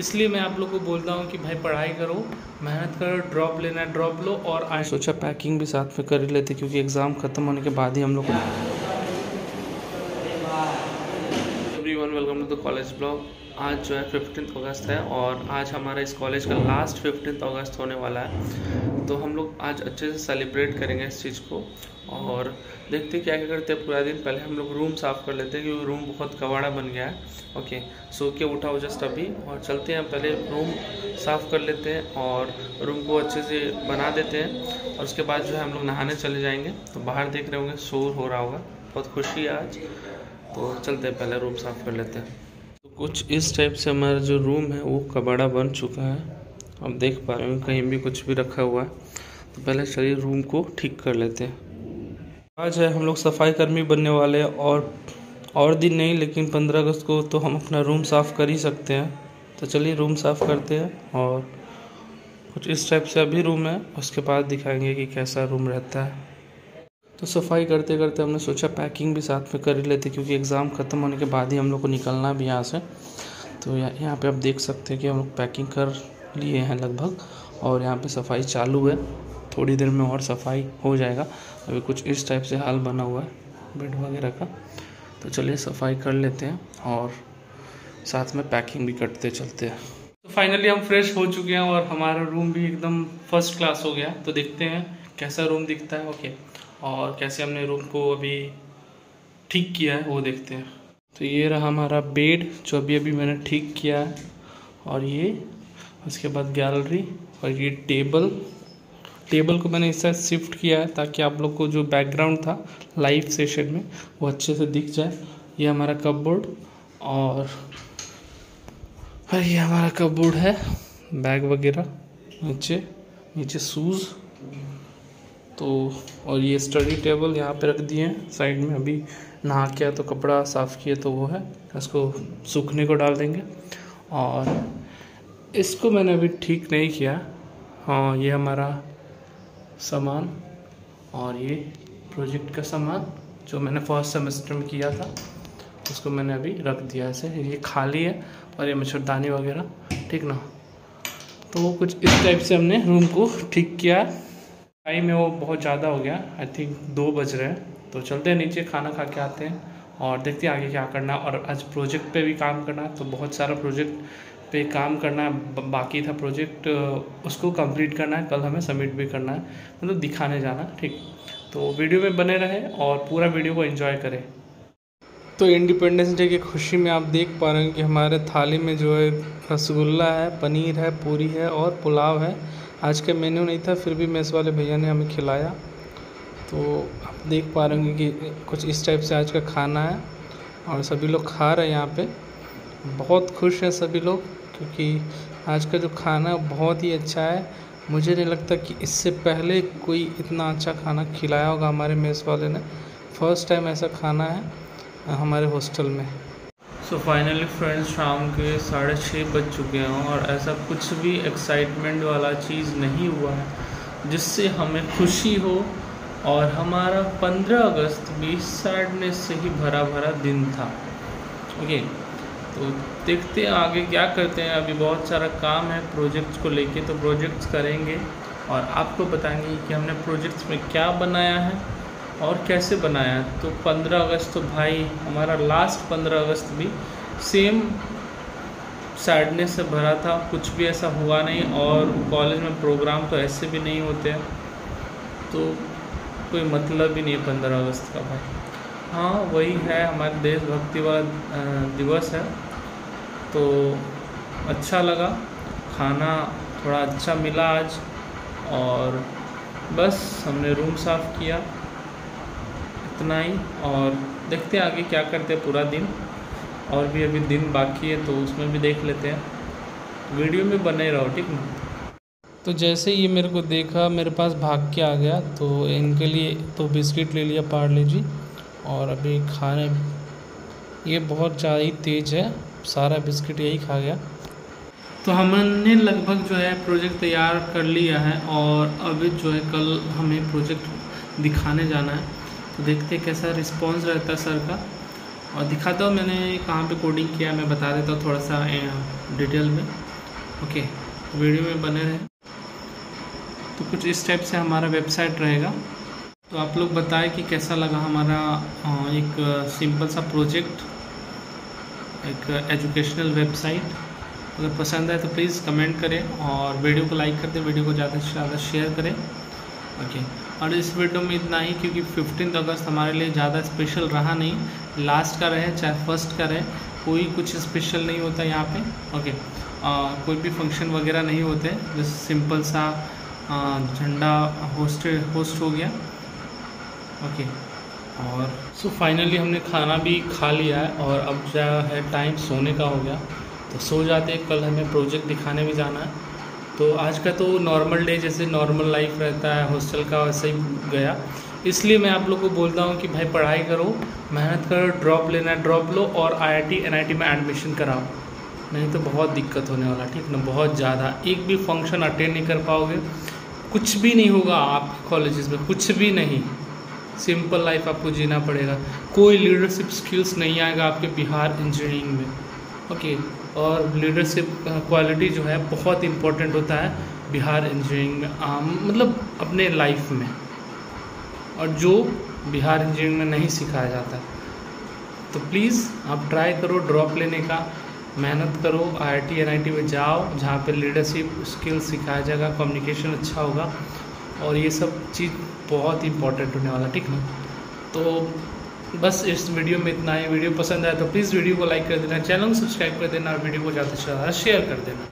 इसलिए मैं आप लोग को बोलता हूँ कि भाई पढ़ाई करो, मेहनत करो, ड्रॉप लेना है ड्रॉप लो। और आज सोचा पैकिंग भी साथ में कर लेते क्योंकि एग्ज़ाम ख़त्म होने के बाद ही हम लोग। Everyone welcome to the college blog. आज जो है 15 अगस्त है और आज हमारा इस कॉलेज का लास्ट 15 अगस्त होने वाला है, तो हम लोग आज अच्छे से सेलिब्रेट करेंगे इस चीज़ को। और देखते क्या क्या करते हैं पूरा दिन। पहले हम लोग रूम साफ़ कर लेते हैं क्योंकि रूम बहुत कबाड़ा बन गया है। ओके, सो के उठा हो जस्ट अभी और चलते हैं, पहले रूम साफ़ कर लेते हैं और रूम को अच्छे से बना देते हैं। और उसके बाद जो है हम लोग नहाने चले जाएंगे। तो बाहर देख रहे होंगे शोर हो रहा होगा, बहुत खुशी है आज। तो चलते हैं, पहले रूम साफ़ कर लेते हैं। तो कुछ इस टाइप से हमारा जो रूम है वो कबाड़ा बन चुका है, आप देख पा रहे हो, कहीं भी कुछ भी रखा हुआ है। तो पहले चलिए रूम को ठीक कर लेते हैं। आज है हम लोग सफाई कर्मी बनने वाले हैं और दिन नहीं, लेकिन 15 अगस्त को तो हम अपना रूम साफ़ कर ही सकते हैं। तो चलिए रूम साफ़ करते हैं और कुछ इस टाइप से अभी रूम है, उसके बाद दिखाएंगे कि कैसा रूम रहता है। तो सफाई करते करते हमने सोचा पैकिंग भी साथ में कर ही लेते क्योंकि एग्ज़ाम ख़त्म होने के बाद ही हम लोग को निकलना भी यहाँ से। तो यहाँ पर आप देख सकते हैं कि हम लोग पैकिंग कर लिए हैं लगभग, और यहाँ पर सफाई चालू है, थोड़ी देर में और सफाई हो जाएगा। अभी कुछ इस टाइप से हाल बना हुआ है बेड वगैरह का। तो चलिए सफाई कर लेते हैं और साथ में पैकिंग भी करते चलते हैं। तो फाइनली हम फ्रेश हो चुके हैं और हमारा रूम भी एकदम फर्स्ट क्लास हो गया। तो देखते हैं कैसा रूम दिखता है। ओके, और कैसे हमने रूम को अभी ठीक किया है वो देखते हैं। तो ये रहा हमारा बेड जो अभी अभी मैंने ठीक किया है, और ये उसके बाद गैलरी, और ये टेबल को मैंने इस साइड शिफ्ट किया है ताकि आप लोग को जो बैकग्राउंड था लाइव सेशन में वो अच्छे से दिख जाए। ये हमारा कपबोर्ड और ये हमारा कपबोर्ड है, बैग वगैरह नीचे शूज़। तो और ये स्टडी टेबल यहाँ पे रख दिए हैं साइड में। अभी नहा के तो कपड़ा साफ़ किए तो वो है, इसको सूखने को डाल देंगे। और इसको मैंने अभी ठीक नहीं किया। हाँ, ये हमारा सामान और ये प्रोजेक्ट का सामान जो मैंने फर्स्ट सेमेस्टर में किया था उसको मैंने अभी रख दिया ऐसे। ये खाली है और ये मच्छरदानी वगैरह, ठीक ना। तो कुछ इस टाइप से हमने रूम को ठीक किया। टाइम है वो बहुत ज़्यादा हो गया, आई थिंक 2 बज रहे हैं। तो चलते हैं नीचे, खाना खा के आते हैं और देखते हैं आगे क्या करना। और आज प्रोजेक्ट पे भी काम करना, तो बहुत सारा प्रोजेक्ट पे काम करना बाकी था, प्रोजेक्ट उसको कंप्लीट करना है, कल हमें सबमिट भी करना है, मतलब दिखाने जाना, ठीक। तो वीडियो में बने रहें और पूरा वीडियो को एंजॉय करें। तो इंडिपेंडेंस डे की खुशी में आप देख पा रहे हैं कि हमारे थाली में जो है रसगुल्ला है, पनीर है, पूरी है और पुलाव है। आज का मेन्यू नहीं था, फिर भी मेस वाले भैया ने हमें खिलाया। तो आप देख पा रहे होंगे कि कुछ इस टाइप से आज का खाना है और सभी लोग खा रहे हैं। यहाँ पर बहुत खुश हैं सभी लोग क्योंकि आज का जो खाना बहुत ही अच्छा है। मुझे नहीं लगता कि इससे पहले कोई इतना अच्छा खाना खिलाया होगा हमारे मेस वाले ने। फर्स्ट टाइम ऐसा खाना है हमारे हॉस्टल में। सो फाइनली फ्रेंड्स, शाम के 6:30 बज चुके हैं और ऐसा कुछ भी एक्साइटमेंट वाला चीज़ नहीं हुआ है जिससे हमें खुशी हो। और हमारा 15 अगस्त भी सैडनेस से ही भरा दिन था। ओके, तो देखते हैं आगे क्या करते हैं। अभी बहुत सारा काम है प्रोजेक्ट्स को लेके, तो प्रोजेक्ट्स करेंगे और आपको बताएंगे कि हमने प्रोजेक्ट्स में क्या बनाया है और कैसे बनाया है। तो 15 अगस्त तो भाई हमारा लास्ट 15 अगस्त भी सेम सैडनेस से भरा था, कुछ भी ऐसा हुआ नहीं। और कॉलेज में प्रोग्राम तो ऐसे भी नहीं होते, तो कोई मतलब ही नहीं 15 अगस्त का भाई। हाँ, वही है हमारे देशभक्तिवाद दिवस है। तो अच्छा लगा, खाना थोड़ा अच्छा मिला आज, और बस हमने रूम साफ़ किया, इतना ही। और देखते हैं आगे क्या करते हैं पूरा दिन। और भी अभी दिन बाकी है तो उसमें भी देख लेते हैं, वीडियो में बने रहो, ठीक ना। तो जैसे ये मेरे को देखा मेरे पास भाग के आ गया, तो इनके लिए तो बिस्किट ले लिया पार्ले जी। और अभी खाने ये बहुत ज़्यादा ही तेज़ है, सारा बिस्किट यही खा गया। तो हमने लगभग जो है प्रोजेक्ट तैयार कर लिया है और अभी जो है कल हमें प्रोजेक्ट दिखाने जाना है। तो देखते हैं कैसा रिस्पांस रहता है सर का। और दिखाता हूँ मैंने कहाँ पे कोडिंग किया, मैं बता देता हूँ थोड़ा सा डिटेल में। ओके, वीडियो में बने रहें। तो कुछ इस टाइप से हमारा वेबसाइट रहेगा। तो आप लोग बताएं कि कैसा लगा हमारा एक सिंपल सा प्रोजेक्ट, एक एजुकेशनल वेबसाइट। अगर पसंद आए तो प्लीज़ कमेंट करें और वीडियो को लाइक कर दें, वीडियो को ज़्यादा से ज़्यादा शेयर करें। ओके, और इस वीडियो में इतना ही, क्योंकि 15 अगस्त हमारे लिए ज़्यादा स्पेशल रहा नहीं। लास्ट का रहे चाहे फर्स्ट का रहे, कोई कुछ स्पेशल नहीं होता यहाँ पे। ओके, कोई भी फंक्शन वगैरह नहीं होते, जस्ट सिंपल सा झंडा होस्ट हो गया। ओके, और सो फाइनली हमने खाना भी खा लिया है और अब जा है टाइम सोने का हो गया, तो सो जाते हैं। कल हमें प्रोजेक्ट दिखाने भी जाना है। तो आज का तो नॉर्मल डे जैसे नॉर्मल लाइफ रहता है हॉस्टल का, वैसे ही गया। इसलिए मैं आप लोगों को बोलता हूँ कि भाई पढ़ाई करो, मेहनत करो, ड्रॉप लेना है ड्रॉप लो, और IIT NIT में एडमिशन कराओ, नहीं तो बहुत दिक्कत होने वाला, ठीक ना, बहुत ज़्यादा। एक भी फंक्शन अटेंड नहीं कर पाओगे, कुछ भी नहीं होगा आपके कॉलेजेस में, कुछ भी नहीं। सिंपल लाइफ आपको जीना पड़ेगा। कोई लीडरशिप स्किल्स नहीं आएगा आपके बिहार इंजीनियरिंग में। ओके, और लीडरशिप क्वालिटी जो है बहुत इम्पोर्टेंट होता है बिहार इंजीनियरिंग में, मतलब अपने लाइफ में, और जो बिहार इंजीनियरिंग में नहीं सिखाया जाता। तो प्लीज़ आप ट्राई करो ड्रॉप लेने का, मेहनत करो, IIT NIT में जाओ, जहाँ पे लीडरशिप स्किल्स सिखाया जाएगा, कम्युनिकेशन अच्छा होगा, और ये सब चीज़ बहुत इम्पोर्टेंट होने वाला, ठीक है। तो बस इस वीडियो में इतना ही। वीडियो पसंद आया तो प्लीज़ वीडियो को लाइक कर देना, चैनल को सब्सक्राइब कर देना और वीडियो को ज़्यादा से ज़्यादा शेयर कर देना।